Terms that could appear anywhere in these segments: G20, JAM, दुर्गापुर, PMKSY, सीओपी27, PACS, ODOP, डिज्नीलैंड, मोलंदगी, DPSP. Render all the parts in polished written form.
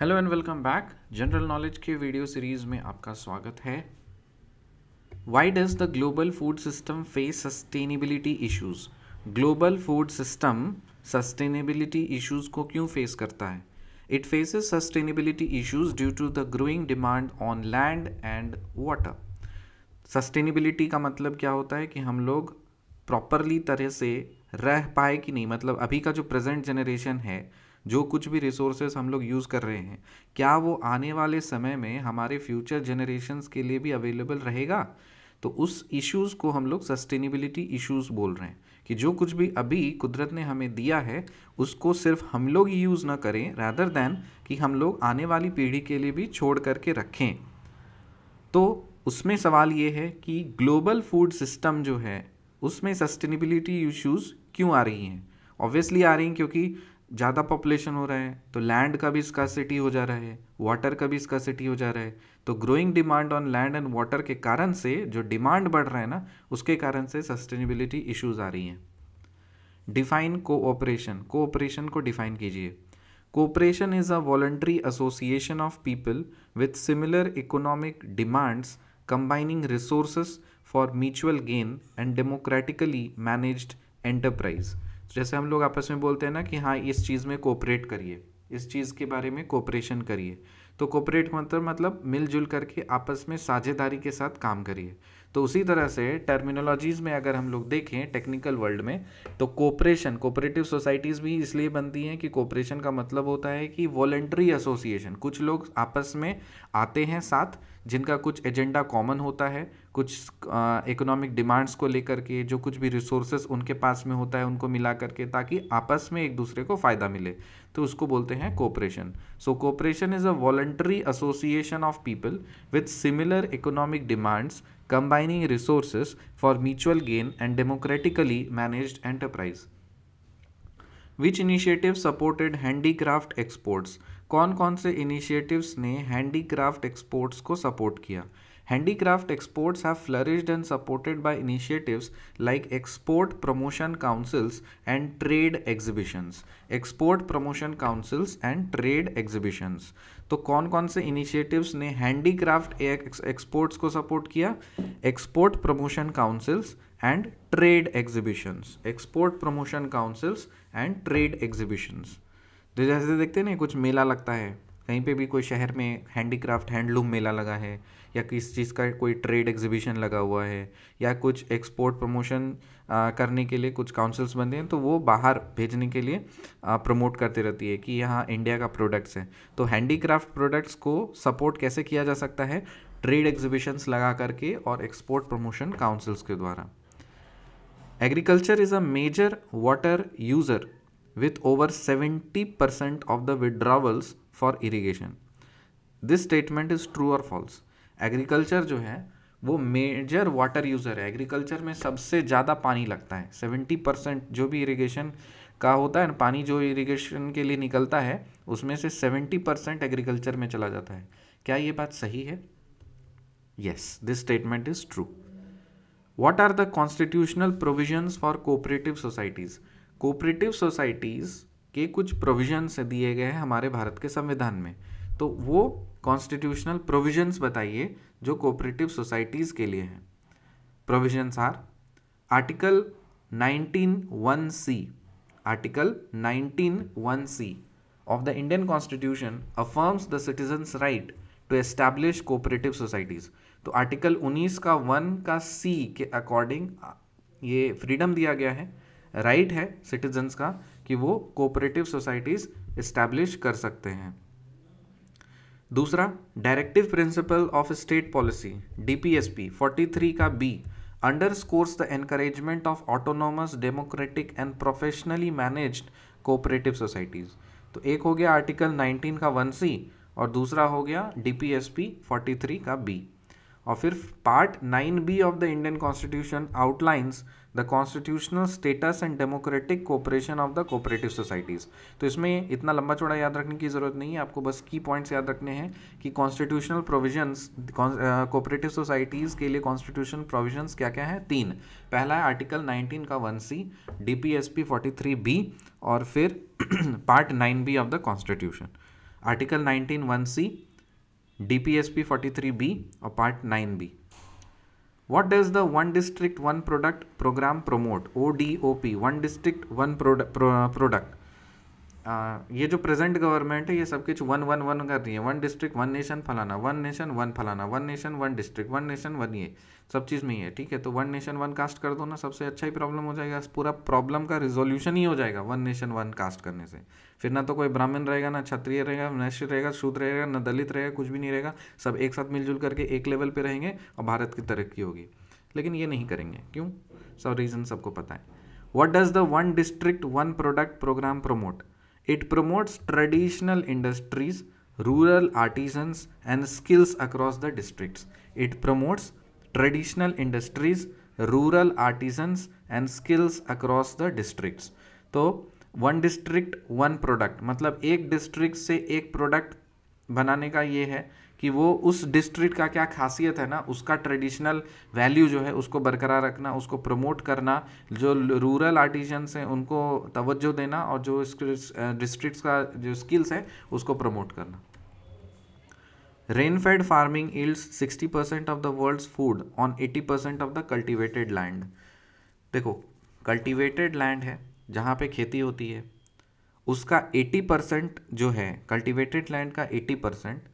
Hello and welcome back. General knowledge के video series में आपका स्वागत है। Why does the global food system face sustainability issues? Global food system sustainability issues को क्यों face करता है? It faces sustainability issues due to the growing demand on land and water. Sustainability का मतलब क्या होता है कि हम लोग प्रॉपरली तरह से रह पाए कि नहीं, मतलब अभी का जो प्रेजेंट जनरेशन है, जो कुछ भी रिसोर्सेज हम लोग यूज़ कर रहे हैं, क्या वो आने वाले समय में हमारे फ्यूचर जनरेशन्स के लिए भी अवेलेबल रहेगा? तो उस इश्यूज़ को हम लोग सस्टेनेबिलिटी इश्यूज़ बोल रहे हैं कि जो कुछ भी अभी कुदरत ने हमें दिया है उसको सिर्फ हम लोग ही यूज़ ना करें, रादर दैन कि हम लोग आने वाली पीढ़ी के लिए भी छोड़ करके रखें। तो उसमें सवाल ये है कि ग्लोबल फूड सिस्टम जो है उसमें सस्टेनेबिलिटी इश्यूज़ क्यों आ रही हैं? ऑब्वियसली आ रही हैं क्योंकि ज़्यादा पॉपुलेशन हो रहा है, तो लैंड का भी स्कार्सिटी हो जा रहा है, वाटर का भी स्कार्सिटी हो जा रहा है। तो growing demand on land and water के कारण से जो डिमांड बढ़ रहा है ना, उसके कारण से सस्टेनेबिलिटी इश्यूज़ आ रही हैं। Define cooperation. कोऑपरेशन को डिफाइन कीजिए। Cooperation is a voluntary association of people with similar economic demands combining resources for mutual gain and democratically managed enterprise. जैसे हम लोग आपस में बोलते हैं ना कि हाँ इस चीज़ में कोऑपरेट करिए, इस चीज़ के बारे में कोऑपरेशन करिए, तो कोऑपरेट मतलब मिलजुल करके आपस में साझेदारी के साथ काम करिए। तो उसी तरह से टर्मिनोलॉजीज़ में अगर हम लोग देखें टेक्निकल वर्ल्ड में, तो कोऑपरेशन, कोऑपरेटिव सोसाइटीज़ भी इसलिए बनती हैं कि कोऑपरेशन का मतलब होता है कि वॉलंटरी एसोसिएशन, कुछ लोग आपस में आते हैं साथ जिनका कुछ एजेंडा कॉमन होता है, कुछ इकोनॉमिक डिमांड्स को लेकर के, जो कुछ भी रिसोर्सेज उनके पास में होता है उनको मिला करके, ताकि आपस में एक दूसरे को फ़ायदा मिले, तो उसको बोलते हैं cooperation. So cooperation is a voluntary association of people with similar economic demands combining resources for mutual gain and democratically managed enterprise. Which initiative supported handicraft exports? कौन कौन से इनिशिएटिव्स ने हैंडीक्राफ्ट एक्सपोर्ट्स को सपोर्ट किया? Handicraft exports have flourished and supported by initiatives like export promotion councils and trade exhibitions. Export promotion councils and trade exhibitions. तो कौन कौन से इनिशिएटिव्स ने हैंडीक्राफ्ट एक्सपोर्ट्स को सपोर्ट किया? Export promotion councils and trade exhibitions. Export promotion councils and trade exhibitions. तो जैसे देखते हैं ना, कुछ मेला लगता है कहीं पे भी, कोई शहर में हैंडीक्राफ्ट हैंडलूम मेला लगा है, या किस चीज़ का कोई ट्रेड एग्जीबिशन लगा हुआ है, या कुछ एक्सपोर्ट प्रमोशन करने के लिए कुछ काउंसिल्स बनते हैं, तो वो बाहर भेजने के लिए प्रमोट करते रहती है कि यहाँ इंडिया का प्रोडक्ट्स है। तो हैंडीक्राफ्ट प्रोडक्ट्स को सपोर्ट कैसे किया जा सकता है? ट्रेड एग्जीबिशंस लगा करके और एक्सपोर्ट प्रमोशन काउंसिल्स के द्वारा। Agriculture is a major water user with over 70% of the withdrawals for irrigation. This statement is true or false? Agriculture जो है वो major water user है। Agriculture में सबसे ज़्यादा पानी लगता है। 70% जो भी irrigation का होता है ना, पानी जो irrigation के लिए निकलता है उसमें से 70% agriculture में चला जाता है। क्या ये बात सही है? Yes, this statement is true. What are the constitutional provisions for cooperative societies? Cooperative societies के कुछ प्रोविजंस दिए गए हैं हमारे भारत के संविधान में, तो वो कॉन्स्टिट्यूशनल प्रोविजंस बताइए जो कोऑपरेटिव सोसाइटीज़ के लिए हैं। Provisions are article 19(1)(c), article 19(1)(c) of the Indian constitution affirms the citizens right to establish cooperative societies. तो आर्टिकल 19(1)(c) के अकॉर्डिंग ये फ्रीडम दिया गया है, राइट है सिटीजन्स का कि वो कोऑपरेटिव सोसाइटीज़ इस्टेब्लिश कर सकते हैं। दूसरा, directive principle of state policy DPSP 43 का B underscores the encouragement of autonomous democratic and professionally managed cooperative societies. तो एक हो गया आर्टिकल 19(1)(c) और दूसरा हो गया DPSP 43 का B। और फिर part 9B of the Indian constitution outlines the constitutional status and democratic cooperation of the cooperative societies. तो इसमें इतना लंबा चौड़ा याद रखने की ज़रूरत नहीं है, आपको बस की पॉइंट्स याद रखने हैं कि कॉन्स्टिट्यूशनल प्रोविजंस कोऑपरेटिव सोसाइटीज़ के लिए कॉन्स्टिट्यूशन प्रोविजंस क्या क्या हैं? तीन। पहला है आर्टिकल 19(1)(c), DPSP 43B और फिर part 9B of the constitution. Article 19(1)(c), DPSP 43B और part 9B. What does the One District One Product program promote? ODOP, One District One Product. ये जो प्रेजेंट गवर्नमेंट है ये सब कुछ one one one कर रही है. वन डिस्ट्रिक्ट वन नेशन फलाना, वन नेशन वन फलाना, one nation one district, one nation one, ये सब चीज़ में ही है. ठीक है, तो वन नेशन वन कास्ट कर दो ना, सबसे अच्छा ही प्रॉब्लम हो जाएगा. पूरा प्रॉब्लम का रिजोल्यूशन ही हो जाएगा वन नेशन वन कास्ट करने से. फिर ना तो कोई ब्राह्मण रहेगा, ना क्षत्रिय रहेगा, ना वैश्य रहेगा, शूद्र रहेगा, ना दलित रहेगा, कुछ भी नहीं रहेगा. सब एक साथ मिलजुल करके एक लेवल पर रहेंगे और भारत की तरक्की होगी. लेकिन ये नहीं करेंगे. क्यों? सब रीज़न सबको पता है. What does the one district one product programme promote? It promotes traditional industries, rural artisans and skills across the districts. It promotes traditional industries, rural artisans and skills across the districts. तो one district one product मतलब एक district से एक product बनाने का ये है कि वो उस डिस्ट्रिक्ट का क्या खासियत है ना, उसका ट्रेडिशनल वैल्यू जो है उसको बरकरार रखना, उसको प्रमोट करना, जो रूरल आर्टिजन्स हैं उनको तवज्जो देना और जो डिस्ट्रिक्ट्स का जो स्किल्स है उसको प्रमोट करना. Rainfed farming yields 60% of the world's food on 80% of the cultivated land. देखो, कल्टिवेटेड लैंड है जहाँ पे खेती होती है, उसका 80% जो है, कल्टिवेटेड लैंड का 80%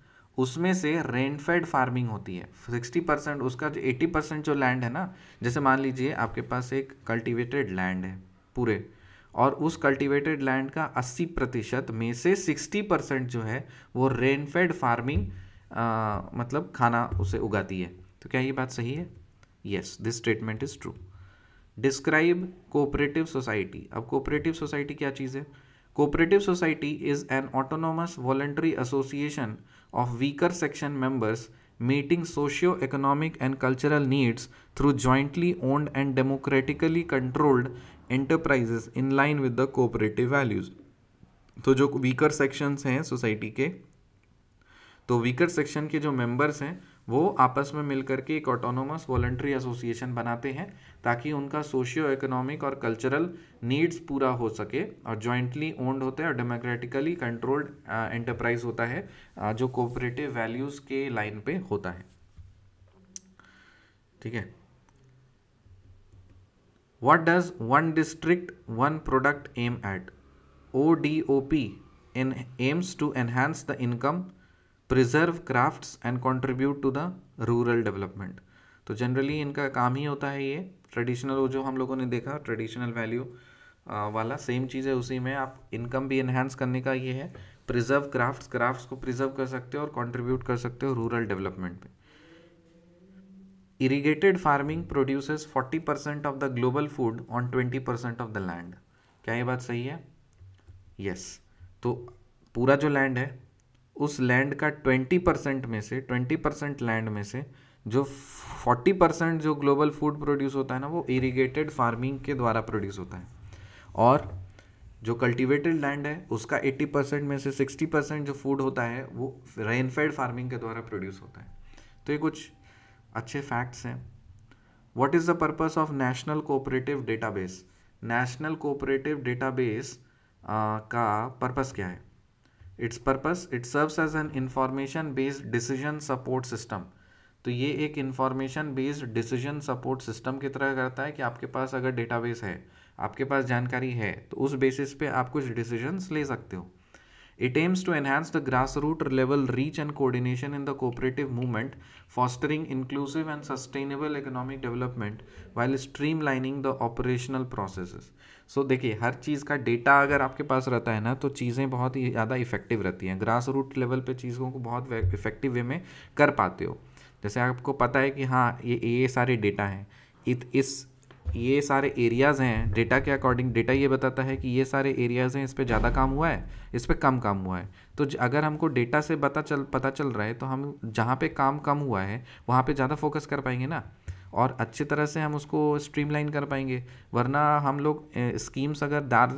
उसमें से रेनफेड फार्मिंग होती है. 60% उसका जो 80% जो लैंड है ना, जैसे मान लीजिए आपके पास एक कल्टिवेटेड लैंड है पूरे, और उस कल्टिवेटेड लैंड का 80% में से 60% जो है वो रेनफेड फार्मिंग मतलब खाना उसे उगाती है. तो क्या ये बात सही है? Yes, this statement is true. Describe cooperative society. अब कोऑपरेटिव सोसाइटी क्या चीज़ है? Cooperative society is an autonomous voluntary association of weaker section members meeting socio-economic and cultural needs through jointly owned and democratically controlled enterprises in line with the cooperative values. तो जो weaker sections हैं society के, तो weaker section के जो members हैं वो आपस में मिलकर के एक ऑटोनोमस वॉलंटरी एसोसिएशन बनाते हैं ताकि उनका सोशियो इकोनॉमिक और कल्चरल नीड्स पूरा हो सके, और जॉइंटली ओन्ड होते हैं और डेमोक्रेटिकली कंट्रोल्ड एंटरप्राइज होता है जो कोऑपरेटिव वैल्यूज़ के लाइन पे होता है. ठीक है. What does one district one product aim at? ODOP aims to enhance the income, preserve crafts and contribute to the rural development. तो जनरली इनका काम ही होता है ये ट्रेडिशनल, वो जो हम लोगों ने देखा ट्रेडिशनल वैल्यू वाला सेम चीज़ है, उसी में आप इनकम भी इन्हेंस करने का ये है. प्रिजर्व क्राफ्ट्स, क्राफ्ट्स को प्रिजर्व कर सकते हो और कंट्रीब्यूट कर सकते हो रूरल डेवलपमेंट पे. Irrigated farming produces 40% of the global food on 20% of the land. क्या ये बात सही है? यस. तो पूरा जो लैंड है उस लैंड का 20% में से, 20% लैंड में से जो 40% जो ग्लोबल फूड प्रोड्यूस होता है ना वो इरिगेटेड फार्मिंग के द्वारा प्रोड्यूस होता है. और जो कल्टिवेटेड लैंड है उसका 80% में से 60% जो फूड होता है वो रेनफेड फार्मिंग के द्वारा प्रोड्यूस होता है. तो ये कुछ अच्छे फैक्ट्स हैं. What is the purpose of national cooperative database? National cooperative database का पर्पस क्या है? Its purpose, it serves as an information based decision support system. तो ये एक information based decision support system की तरह करता है कि आपके पास अगर डेटाबेस है, आपके पास जानकारी है, तो उस बेसिस पे आप कुछ डिसीजंस ले सकते हो. It aims to enhance the grass root level reach and coordination in the cooperative movement, fostering inclusive and sustainable economic development while streamlining the operational processes. So देखिए, हर चीज़ का डेटा अगर आपके पास रहता है ना तो चीज़ें बहुत ही ज़्यादा इफेक्टिव रहती हैं. ग्रास रूट लेवल पे चीज़ों को बहुत इफेक्टिव वे में कर पाते हो. जैसे आपको पता है कि हाँ ये सारे डेटा हैं, इस ये सारे एरियाज़ हैं. डेटा के अकॉर्डिंग डेटा ये बताता है कि ये सारे एरियाज़ हैं, इस पे ज़्यादा काम हुआ है, इस पे कम काम हुआ है. तो अगर हमको डेटा से पता चल रहा है तो हम जहाँ पे काम कम हुआ है वहाँ पे ज़्यादा फोकस कर पाएंगे ना, और अच्छी तरह से हम उसको स्ट्रीमलाइन कर पाएंगे. वरना हम लोग स्कीम्स अगर डाल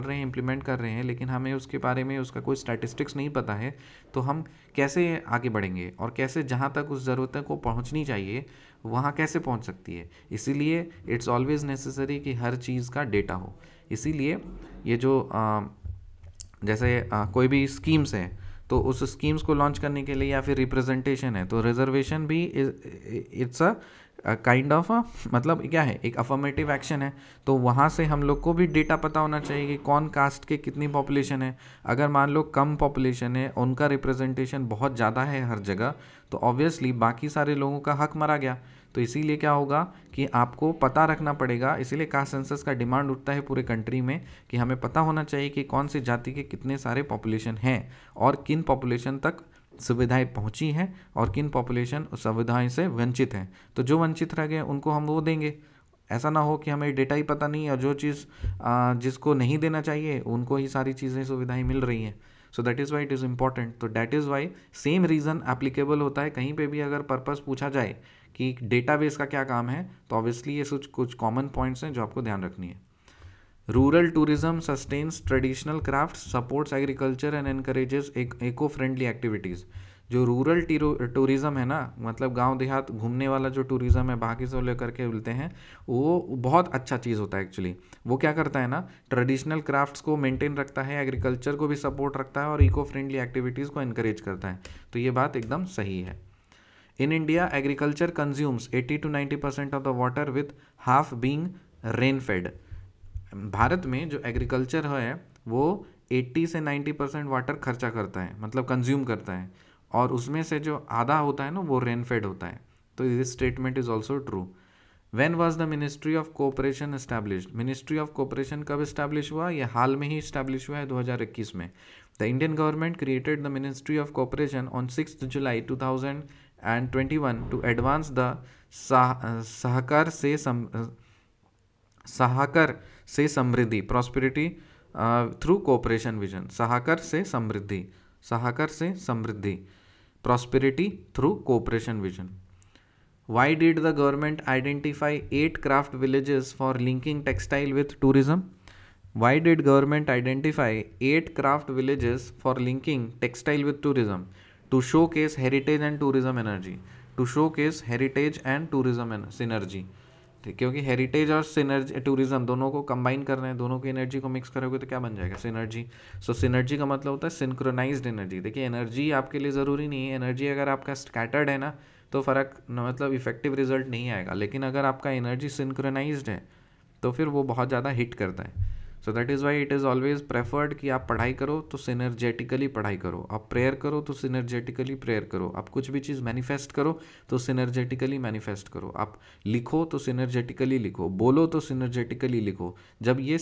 रहे हैं इम्प्लीमेंट कर रहे हैं, लेकिन हमें उसके बारे में उसका कोई स्टैटिस्टिक्स नहीं पता है तो हम कैसे आगे बढ़ेंगे और कैसे जहाँ तक उस ज़रूरत को पहुँचनी चाहिए वहाँ कैसे पहुँच सकती है. इसीलिए इट्स ऑलवेज नेसेसरी कि हर चीज़ का डेटा हो. इसीलिए ये जो जैसे कोई भी स्कीम्स हैं तो उस स्कीम्स को लॉन्च करने के लिए या फिर रिप्रेजेंटेशन है, तो रिजर्वेशन भी इट्स अ काइंड ऑफ मतलब क्या है, एक अफर्मेटिव एक्शन है। तो वहाँ से हम लोग को भी डेटा पता होना चाहिए कि कौन कास्ट के कितनी पॉपुलेशन है। अगर मान लो कम पॉपुलेशन है, उनका रिप्रेजेंटेशन बहुत ज़्यादा है हर जगह, तो ऑब्वियसली बाकी सारे लोगों का हक मरा गया। तो इसीलिए क्या होगा कि आपको पता रखना पड़ेगा, इसीलिए कास्ट सेंसस का डिमांड उठता है पूरे कंट्री में कि हमें पता होना चाहिए कि कौन सी जाति के कितने सारे पॉपुलेशन हैं और किन पॉपुलेशन तक सुविधाएं पहुंची हैं और किन पॉपुलेशन सुविधाएं से वंचित हैं। तो जो वंचित रह गए उनको हम वो देंगे, ऐसा ना हो कि हमें डेटा ही पता नहीं और जो चीज़ जिसको नहीं देना चाहिए उनको ही सारी चीज़ें सुविधाएँ मिल रही हैं। So that is why it is important. तो that is why same reason applicable होता है कहीं पे भी अगर पर्पस पूछा जाए कि डेटाबेस का क्या काम है, तो ऑब्वियसली ये कुछ कॉमन पॉइंट्स हैं जो आपको ध्यान रखनी है। Rural tourism sustains traditional craft supports agriculture and encourages eco friendly activities. जो रूरल टूरिज़म है ना, मतलब गांव देहात घूमने वाला जो टूरिज़म है, बाकी से लेकर के बोलते हैं, वो बहुत अच्छा चीज़ होता है एक्चुअली। वो क्या करता है ना, ट्रेडिशनल क्राफ्ट्स को मेंटेन रखता है, एग्रीकल्चर को भी सपोर्ट रखता है और इको फ्रेंडली एक्टिविटीज़ को इनकरेज करता है। तो ये बात एकदम सही है। In India agriculture consumes 80 to 90% of the water with half being rain fed. Bharat में जो एग्रीकल्चर है वो 80 से 90% वाटर खर्चा करता है, मतलब कंज्यूम करता है, और उसमें से जो आधा होता है ना वो रेन फेड होता है। तो this statement is also true. When was the ministry of cooperation established? Ministry of cooperation कब एस्टैब्लिश हुआ? यह हाल में ही एस्टैब्लिश हुआ है 2021 में। The Indian government created the ministry of cooperation on 6 July 2021 to advance the सहकार से समृद्धि prosperity through cooperation vision। सहकार से समृद्धि prosperity through cooperation vision। Why did the government identify 8 craft villages for linking textile with tourism? Why did government identify 8 craft villages for linking textile with tourism? To showcase heritage and tourism energy, to showcase heritage and tourism synergy। ठीक, क्योंकि heritage और synergy tourism दोनों को combine कर रहे हैं, दोनों की energy को mix करोगे तो क्या बन जाएगा, synergy। So synergy का मतलब होता है synchronized energy। देखिए energy आपके लिए ज़रूरी नहीं है, energy अगर आपका scattered है ना तो फ़र्क मतलब effective result नहीं आएगा, लेकिन अगर आपका energy synchronized है तो फिर वो बहुत ज़्यादा hit करता है। So that is why it is always preferred कि आप पढ़ाई करो तो सिनर्जेटिकली पढ़ाई करो, आप प्रेयर करो तो सिनर्जेटिकली प्रेयर करो, आप कुछ भी चीज़ मैनिफेस्ट करो तो सिनर्जेटिकली मैनिफेस्ट करो, आप लिखो तो सिनर्जेटिकली लिखो, बोलो तो सिनर्जेटिकली लिखो। जब ये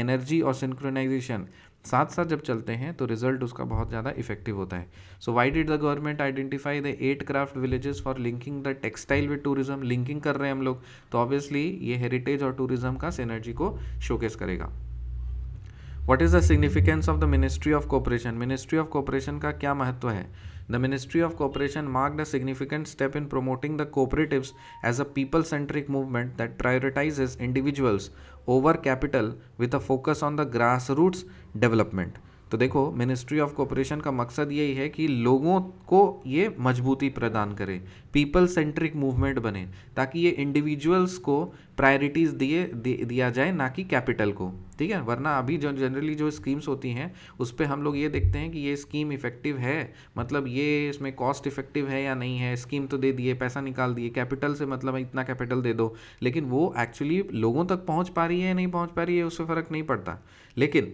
एनर्जी और सिंक्रोनाइजेशन साथ साथ जब चलते हैं तो रिजल्ट उसका बहुत ज़्यादा इफेक्टिव होता है। So why did the government identify the 8 craft villages for linking the textile with tourism? Linking कर रहे हैं हम लोग, तो ऑब्वियसली ये हेरिटेज और टूरिज्म का सिनर्जी को शोकेस करेगा। What is the significance of the Ministry of Cooperation? Ministry of Cooperation का क्या महत्व है? The Ministry of Cooperation marked a significant step in promoting the cooperatives as a people-centric movement that prioritizes individuals over capital with a focus on the grassroots development। तो देखो ministry of cooperation का मकसद यही है कि लोगों को ये मजबूती प्रदान करे, पीपल सेंट्रिक मूवमेंट बने, ताकि ये इंडिविजुअल्स को प्रायोरिटीज़ दिया जाए, ना कि कैपिटल को। ठीक है, वरना अभी जो जनरली जो स्कीम्स होती हैं उस पर हम लोग ये देखते हैं कि ये स्कीम इफेक्टिव है, मतलब ये इसमें कॉस्ट इफेक्टिव है या नहीं है, स्कीम तो दे दिए, पैसा निकाल दिए, कैपिटल से मतलब इतना कैपिटल दे दो, लेकिन वो एक्चुअली लोगों तक पहुँच पा रही है या नहीं पहुँच पा रही है उससे फ़र्क नहीं पड़ता। लेकिन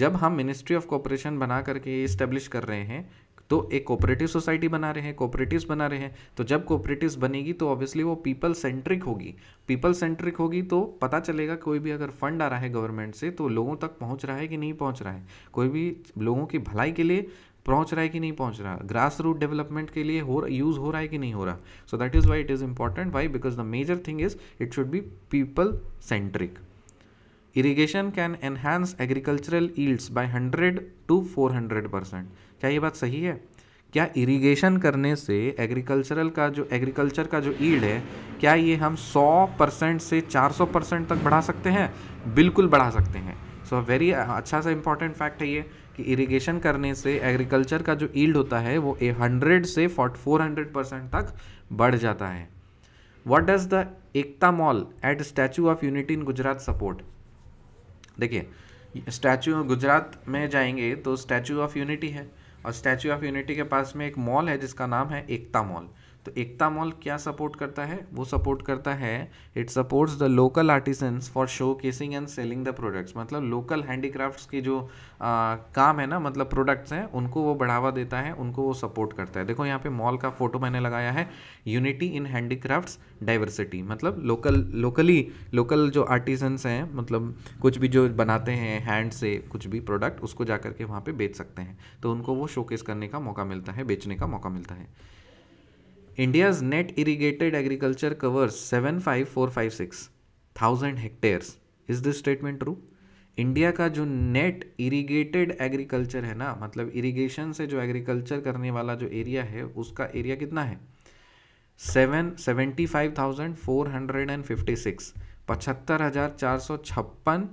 जब हम मिनिस्ट्री ऑफ कोऑपरेशन बना करके इस्टेब्लिश कर रहे हैं तो एक कोऑपरेटिव सोसाइटी बना रहे हैं, कोऑपरेटिव्स बना रहे हैं, तो जब कोऑपरेटिव्स बनेगी तो ऑब्वियसली वो पीपल सेंट्रिक होगी, पीपल सेंट्रिक होगी तो पता चलेगा कोई भी अगर फंड आ रहा है गवर्नमेंट से तो लोगों तक पहुंच रहा है कि नहीं पहुंच रहा है, कोई भी लोगों की भलाई के लिए पहुँच रहा है कि नहीं पहुँच रहा, ग्रास रूट डेवलपमेंट के लिए यूज़ हो रहा है कि नहीं हो रहा। So that is why it is important. Why? Because the major thing is it should be people centric. Irrigation can enhance agricultural yields by 100 to 400%। क्या ये बात सही है? क्या इरीगेशन करने से एग्रीकल्चर का जो ईल्ड है, क्या ये हम 100% से 400% तक बढ़ा सकते हैं? बिल्कुल बढ़ा सकते हैं। सो वेरी अच्छा सा इंपॉर्टेंट फैक्ट है ये कि इरीगेशन करने से एग्रीकल्चर का जो ईल्ड होता है वो 100 से 400% तक बढ़ जाता है। What does the Ekta mall at statue of unity in Gujarat support? देखिए, स्टैचू गुजरात में जाएंगे तो स्टैचू ऑफ यूनिटी है और स्टैच्यू ऑफ यूनिटी के पास में एक मॉल है जिसका नाम है एकता मॉल। तो एकता मॉल क्या सपोर्ट करता है, वो सपोर्ट करता है, it supports the local artisans for showcasing and selling the products. मतलब लोकल हैंडीक्राफ्ट्स की जो काम है ना, मतलब प्रोडक्ट्स हैं, उनको वो बढ़ावा देता है, उनको वो सपोर्ट करता है। देखो यहाँ पे मॉल का फोटो मैंने लगाया है, यूनिटी इन हैंडीक्राफ्ट्स डाइवर्सिटी। मतलब लोकल जो आर्टिसंस हैं, मतलब कुछ भी जो बनाते हैं हैंड से कुछ भी प्रोडक्ट, उसको जा करके वहाँ पर बेच सकते हैं, तो उनको वो शोकेस करने का मौका मिलता है, बेचने का मौका मिलता है। India's net irrigated agriculture covers 75,456,000 hectares. Is this statement true? India का जो नेट इरीगेटेड एग्रीकल्चर है ना, मतलब इरीगेशन से जो एग्रीकल्चर करने वाला जो एरिया है, उसका एरिया कितना है? 75,456 75,456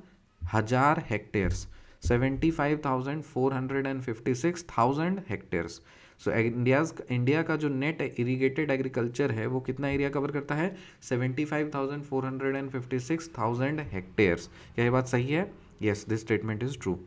हेक्टेयर्स, 75,456,000 हेक्टेयर्स। सो इंडिया का जो नेट इरीगेटेड एग्रीकल्चर है वो कितना एरिया कवर करता है? 75,456,000 हेक्टेयर्स। क्या ये बात सही है? Yes, this statement is true.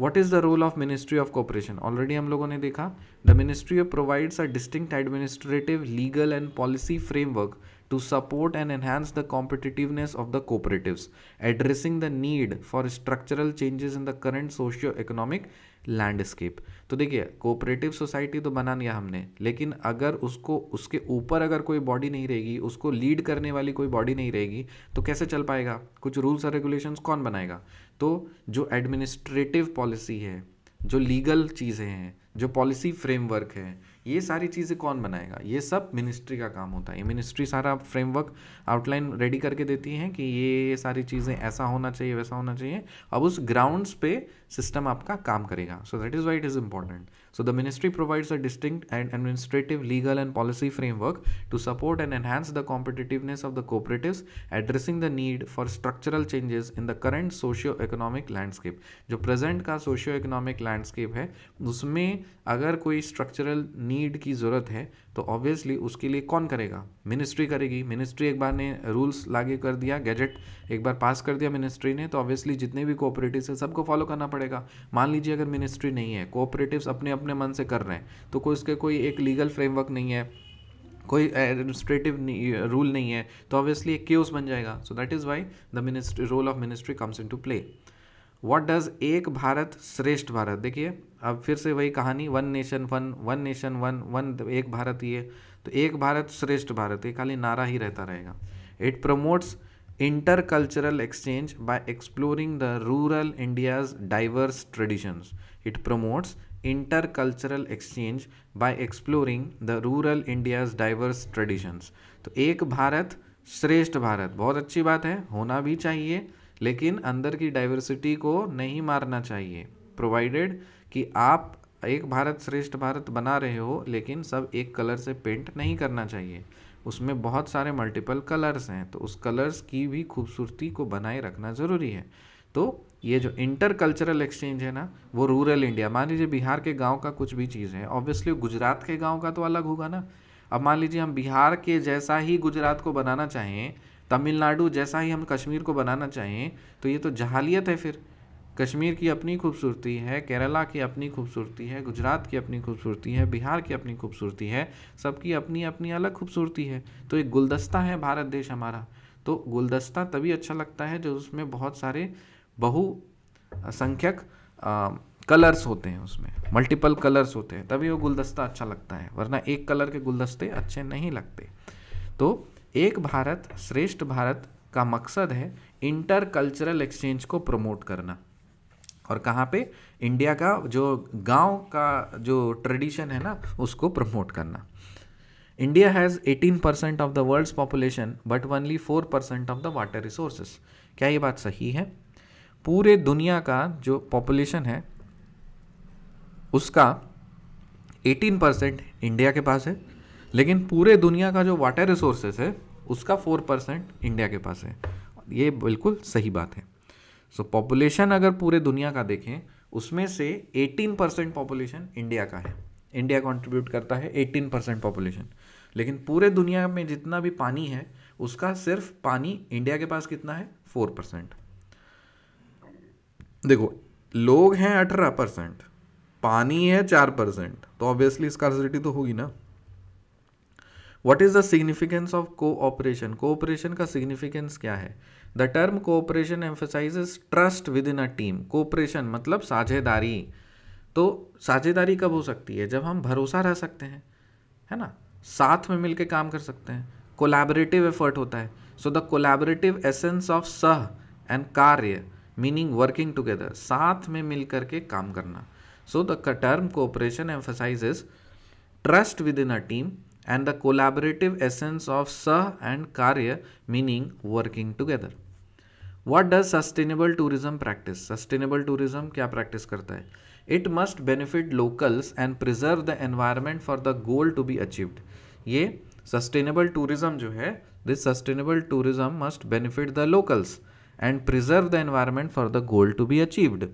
What is the role of ministry of corporation? Already हम लोगों ने देखा, the ministry provides a distinct administrative, legal and policy framework to support and enhance the competitiveness of the cooperatives, addressing the need for structural changes in the current socio-economic landscape. तो देखिए, cooperative society तो बना लिया हमने, लेकिन अगर उसको उसके ऊपर अगर कोई बॉडी नहीं रहेगी, उसको लीड करने वाली कोई बॉडी नहीं रहेगी, तो कैसे चल पाएगा? कुछ रूल्स और रेगुलेशंस कौन बनाएगा? तो जो एडमिनिस्ट्रेटिव पॉलिसी है, जो लीगल चीज़ें हैं, जो पॉलिसी फ्रेमवर्क है, ये सारी चीज़ें कौन बनाएगा? ये सब मिनिस्ट्री का काम होता है। ये मिनिस्ट्री सारा फ्रेमवर्क आउटलाइन रेडी करके देती हैं कि ये सारी चीज़ें ऐसा होना चाहिए, वैसा होना चाहिए। अब उस ग्राउंड्स पे सिस्टम आपका काम करेगा। So that is why it is important. So the ministry provides a distinct and administrative, legal and policy framework to support and enhance the competitiveness of the cooperatives, addressing the need for structural changes in the current socio economic landscape. जो present का socio economic landscape है, उसमें अगर कोई structural need की ज़रूरत है तो ऑब्वियसली उसके लिए कौन करेगा? मिनिस्ट्री करेगी। मिनिस्ट्री एक बार ने रूल्स लागू कर दिया, गैजेट एक बार पास कर दिया मिनिस्ट्री ने, तो ऑब्वियसली जितने भी कोऑपरेटिव्स हैं सबको फॉलो करना पड़ेगा। मान लीजिए अगर मिनिस्ट्री नहीं है, कोऑपरेटिव्स अपने अपने मन से कर रहे हैं, तो कोई उसके कोई एक लीगल फ्रेमवर्क नहीं है, कोई एडमिनिस्ट्रेटिव रूल नहीं है, तो ऑब्वियसली एक केओस बन जाएगा। So that is why the ministry, role of ministry comes in to play. What does Ek Bharat श्रेष्ठ भारत? देखिए, अब फिर से वही कहानी, वन नेशन वन एक भारत। ये तो एक भारत श्रेष्ठ भारत ये खाली नारा ही रहता रहेगा। It promotes intercultural exchange by exploring the rural India's diverse traditions. It promotes intercultural exchange by exploring the rural India's diverse traditions. तो एक भारत श्रेष्ठ भारत बहुत अच्छी बात है, होना भी चाहिए, लेकिन अंदर की डाइवर्सिटी को नहीं मारना चाहिए। प्रोवाइडेड कि आप एक भारत श्रेष्ठ भारत बना रहे हो, लेकिन सब एक कलर से पेंट नहीं करना चाहिए, उसमें बहुत सारे मल्टीपल कलर्स हैं, तो उस कलर्स की भी खूबसूरती को बनाए रखना ज़रूरी है। तो ये जो इंटरकल्चरल एक्सचेंज है ना, वो रूरल इंडिया, मान लीजिए बिहार के गाँव का कुछ भी चीज़ है, ऑब्वियसली गुजरात के गाँव का तो अलग होगा ना। अब मान लीजिए हम बिहार के जैसा ही गुजरात को बनाना चाहें, तमिलनाडु जैसा ही हम कश्मीर को बनाना चाहें, तो ये तो जहालियत है। फिर कश्मीर की अपनी खूबसूरती है, केरला की अपनी खूबसूरती है, गुजरात की अपनी खूबसूरती है, बिहार की अपनी खूबसूरती है, सबकी अपनी अपनी अलग खूबसूरती है। तो एक गुलदस्ता है भारत देश हमारा, तो गुलदस्ता तभी अच्छा लगता है जो उसमें बहुत सारे बहुसंख्यक कलर्स होते हैं, उसमें मल्टीपल कलर्स होते हैं, तभी वो गुलदस्ता अच्छा लगता है, वरना एक कलर के गुलदस्ते अच्छे नहीं लगते। तो एक भारत श्रेष्ठ भारत का मकसद है इंटर कल्चरल एक्सचेंज को प्रमोट करना, और कहाँ पे? इंडिया का जो गांव का जो ट्रेडिशन है ना, उसको प्रमोट करना। India has 18% of the world's population but only 4% of the water resources. क्या ये बात सही है? पूरे दुनिया का जो पॉपुलेशन है उसका 18% इंडिया के पास है, लेकिन पूरे दुनिया का जो वाटर रिसोर्सेज है उसका 4% इंडिया के पास है। ये बिल्कुल सही बात है। सो पॉपुलेशन अगर पूरे दुनिया का देखें, उसमें से 18% पॉपुलेशन इंडिया का है, इंडिया कंट्रीब्यूट करता है 18% पॉपुलेशन, लेकिन पूरे दुनिया में जितना भी पानी है उसका सिर्फ पानी इंडिया के पास कितना है? 4%। देखो, लोग हैं 18%, पानी है 4%, तो ऑब्वियसली स्कार्सिटी तो होगी ना. What is the significance of cooperation? Cooperation का सिग्निफिकेंस क्या है? The term cooperation emphasises trust within a team. Cooperation मतलब साझेदारी. तो साझेदारी कब हो सकती है? जब हम भरोसा रह सकते हैं, है ना, साथ में मिलके काम कर सकते हैं. कोलैबोरेटिव एफर्ट होता है. So the collaborative essence of सह एंड कार्य, मीनिंग वर्किंग टुगेदर, साथ में मिल करके काम करना. So the term cooperation emphasises trust within a team and the collaborative essence of sah and karya, meaning working together. What does sustainable tourism practice? Sustainable tourism क्या practice करता है? It must benefit locals and preserve the environment for the goal to be achieved. ये sustainable tourism जो है, this sustainable tourism must benefit the locals and preserve the environment for the goal to be achieved.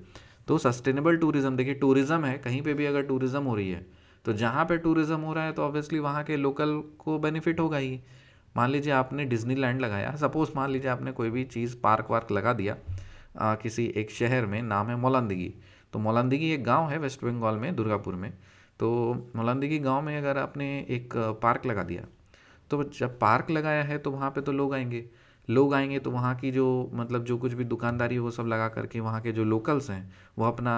तो sustainable tourism, देखिए tourism है, कहीं पे भी अगर tourism हो रही है तो जहाँ पे टूरिज़्म हो रहा है तो ऑब्वियसली वहाँ के लोकल को बेनिफिट होगा ही. मान लीजिए आपने डिज्नीलैंड लगाया, सपोज़ मान लीजिए आपने कोई भी चीज़ पार्क वार्क लगा दिया किसी एक शहर में, नाम है मोलंदगी. तो मोलंदगी एक गांव है वेस्ट बंगाल में, दुर्गापुर में. तो मोलंदगी गांव में अगर आपने एक पार्क लगा दिया, तो जब पार्क लगाया है तो वहाँ पर तो लोग आएंगे. लोग आएंगे तो वहाँ की जो मतलब जो कुछ भी दुकानदारी वो सब लगा करके वहाँ के जो लोकल्स हैं वो अपना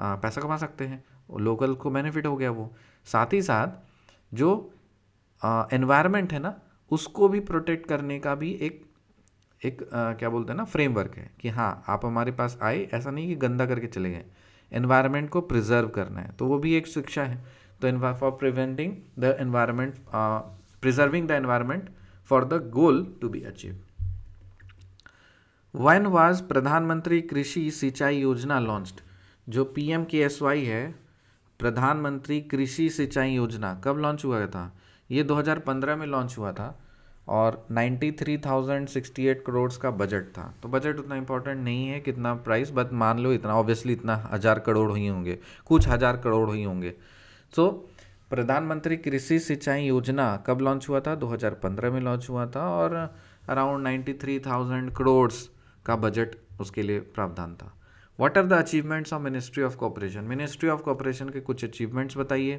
पैसा कमा सकते हैं. लोकल को बेनिफिट हो गया वो. साथ ही साथ जो एनवायरनमेंट है ना, उसको भी प्रोटेक्ट करने का भी एक क्या बोलते हैं ना, फ्रेमवर्क है कि हाँ आप हमारे पास आए, ऐसा नहीं कि गंदा करके चले गए. एनवायरनमेंट को प्रिजर्व करना है, तो वो भी एक शिक्षा है. तो for preventing the environment, preserving the environment for the goal to be achieve. When was प्रधानमंत्री कृषि सिंचाई योजना लॉन्च्ड? जो PMKSY है, प्रधानमंत्री कृषि सिंचाई योजना, कब लॉन्च हुआ था? ये 2015 में लॉन्च हुआ था और 93,068 करोड़ का बजट था. तो बजट उतना इम्पोर्टेंट नहीं है कितना प्राइस, बट मान लो इतना, ऑब्वियसली इतना हज़ार करोड़ ही होंगे, कुछ हज़ार करोड़ ही होंगे. सो प्रधानमंत्री कृषि सिंचाई योजना कब लॉन्च हुआ था? 2015 में लॉन्च हुआ था और अराउंड 93,000 करोड़ का बजट उसके लिए प्रावधान था. What are the achievements of ministry of corporation? Ministry of corporation के कुछ अचीवमेंट्स बताइए.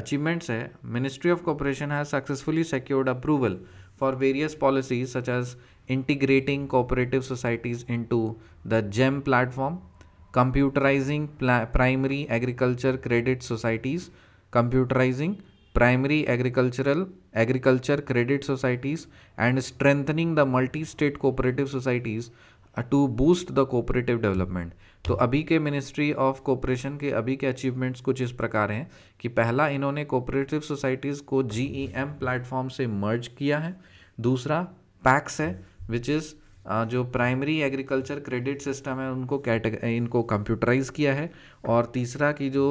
अचीवमेंट्स है, ministry of corporation has successfully secured approval for various policies such as integrating cooperative societies into the GeM platform, computerising primary agriculture credit societies, computerising primary agriculture credit societies and strengthening the multi state cooperative societies to boost the cooperative development. तो अभी के ministry of cooperation के अभी के achievements कुछ इस प्रकार हैं कि पहला, इन्होंने कोऑपरेटिव सोसाइटीज़ को GEM प्लेटफॉर्म से मर्ज किया है. दूसरा PACS है, विच इज़ जो प्राइमरी एग्रीकल्चर क्रेडिट सिस्टम है, उनको इनको कंप्यूटराइज किया है. और तीसरा कि जो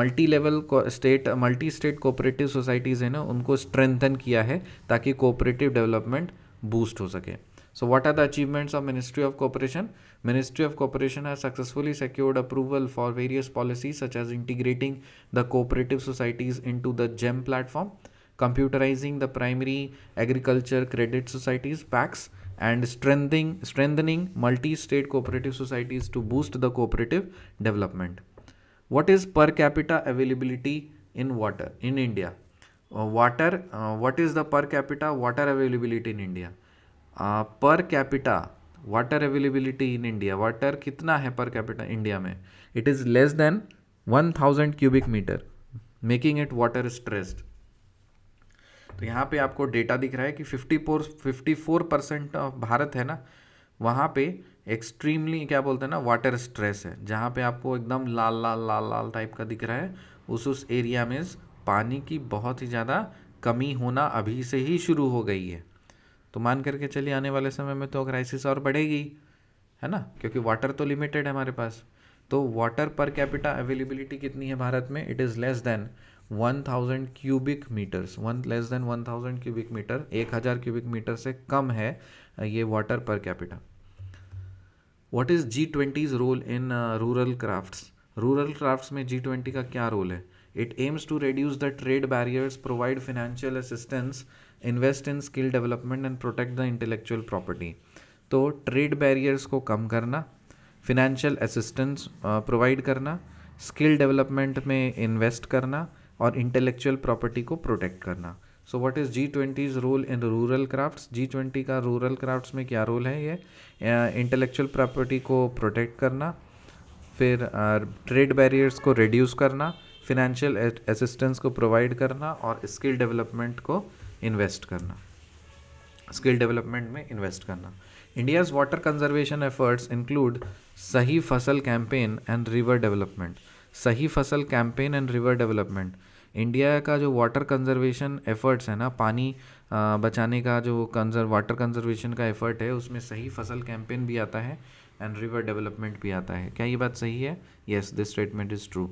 मल्टी स्टेट कोऑपरेटिव सोसाइटीज़ हैं ना, उनको स्ट्रेंथन किया है ताकि कोऑपरेटिव डेवलपमेंट बूस्ट हो सके. So what are the achievements of Ministry of Cooperation? Ministry of Cooperation has successfully secured approval for various policies such as integrating the cooperative societies into the JAM platform, computerizing the primary agriculture credit societies (PACS), and strengthening multi-state cooperative societies to boost the cooperative development. What is per capita availability in water in India? What is the per capita water availability in India? Per capita water availability in India, water कितना है per capita India में? It is less than 1000 cubic metre, making it water stressed. तो यहाँ पे आपको data दिख रहा है कि 54% ऑफ भारत है ना, वहाँ पे एक्सट्रीमली क्या बोलते हैं ना, वाटर स्ट्रेस है. जहाँ पे आपको एकदम लाल लाल लाल लाल टाइप का दिख रहा है, उस एरिया में पानी की बहुत ही ज़्यादा कमी होना अभी से ही शुरू हो गई है. तो मान करके चलिए आने वाले समय में तो क्राइसिस और बढ़ेगी, है ना, क्योंकि वाटर तो लिमिटेड है हमारे पास. तो वाटर पर कैपिटा अवेलेबिलिटी कितनी है भारत में? It is less than 1000 cubic metres, less than 1000 cubic metre, 1000 cubic metre से कम है ये water per capita. What is G20's role in rural crafts? Rural crafts में G20 का क्या रोल है? It aims to reduce the trade barriers, provide financial assistance, invest in skill development and protect the intellectual property. तो trade barriers को कम करना, financial assistance provide करना, skill development में invest करना और इंटेलेक्चुअल प्रॉपर्टी को प्रोटेक्ट करना. So what is G20's role in rural crafts. G20 का रूरल क्राफ्ट्स में क्या रोल है, ये इंटेलेक्चुअल प्रॉपर्टी को प्रोटेक्ट करना, फिर ट्रेड बैरियर्स को रिड्यूस करना, फिनेंशियल असिस्टेंस को प्रोवाइड करना और स्किल डेवलपमेंट को इन्वेस्ट करना, स्किल डेवलपमेंट में इन्वेस्ट करना. India's water conservation efforts include Sahi Fasal campaign and river development. Sahi Fasal campaign and river development, India का जो वाटर कंजर्वेशन एफर्ट्स है ना, पानी बचाने का जो वाटर कंजर्वेशन का एफर्ट है, उसमें सही फसल कैंपेन भी आता है एंड रिवर डेवलपमेंट भी आता है. क्या ये बात सही है? Yes, this statement is true.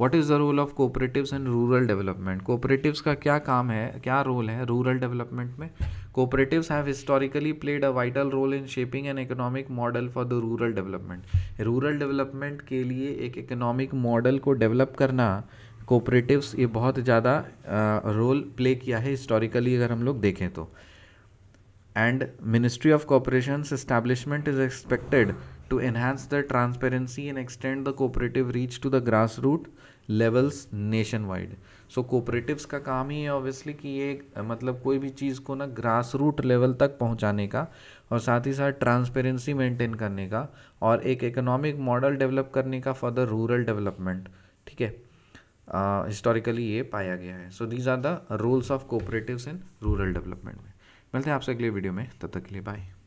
What is the role of cooperatives and rural development. Cooperatives का क्या काम है, क्या रोल है रूरल डेवलपमेंट में. Cooperatives have historically played a vital role in shaping an economic model for the rural development. Rural development के लिए एक इकोनॉमिक मॉडल को डेवलप करना, कोऑपरेटिव्स ये बहुत ज़्यादा रोल प्ले किया है हिस्टोरिकली अगर हम लोग देखें तो. And ministry of corporation's establishment is expected to enhance the transparency and extend the cooperative reach to the grassroots levels nationwide. So cooperatives का काम ही है obviously कि ये मतलब कोई भी चीज़ को ना grassroots level तक पहुँचाने का और साथ ही साथ transparency maintain करने का और एक economic model develop करने का for the rural development. ठीक है, historically ये पाया गया है. So these are the roles of cooperatives in rural development. मिलते हैं आपसे अगले वीडियो में, तब तक के लिए बाय.